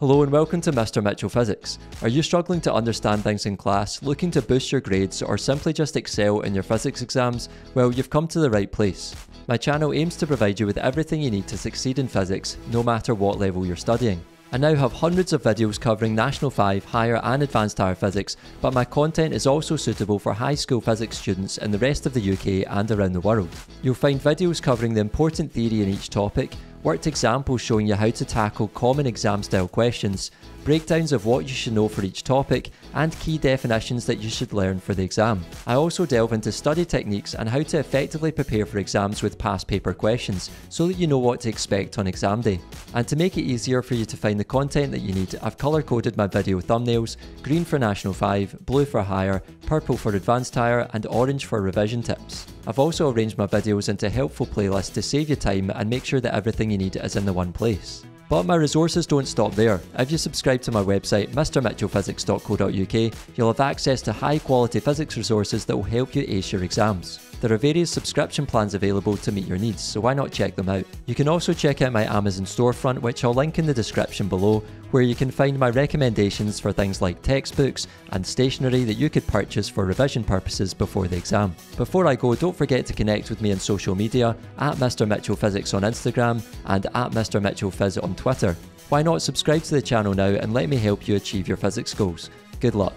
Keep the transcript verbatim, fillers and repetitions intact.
Hello and welcome to Mister Mitchell Physics. Are you struggling to understand things in class, looking to boost your grades, or simply just excel in your physics exams? Well, you've come to the right place. My channel aims to provide you with everything you need to succeed in physics, no matter what level you're studying. I now have hundreds of videos covering National five, Higher and Advanced Higher Physics, but my content is also suitable for high school physics students in the rest of the U K and around the world. You'll find videos covering the important theory in each topic, worked examples showing you how to tackle common exam style questions, breakdowns of what you should know for each topic, and key definitions that you should learn for the exam. I also delve into study techniques and how to effectively prepare for exams with past paper questions, so that you know what to expect on exam day. And to make it easier for you to find the content that you need, I've colour coded my video thumbnails, green for National five, blue for Higher, purple for Advanced Higher, and orange for revision tips. I've also arranged my videos into helpful playlists to save you time and make sure that everything you need is in the one place. But my resources don't stop there. If you subscribe to my website, mr mitchell physics dot co dot U K, you'll have access to high quality physics resources that will help you ace your exams. There are various subscription plans available to meet your needs, so why not check them out? You can also check out my Amazon storefront, which I'll link in the description below, where you can find my recommendations for things like textbooks and stationery that you could purchase for revision purposes before the exam. Before I go, don't forget to connect with me on social media, at Mr Mitchell Physics on Instagram and at Mr Mitchell Phys on Twitter. Why not subscribe to the channel now and let me help you achieve your physics goals? Good luck.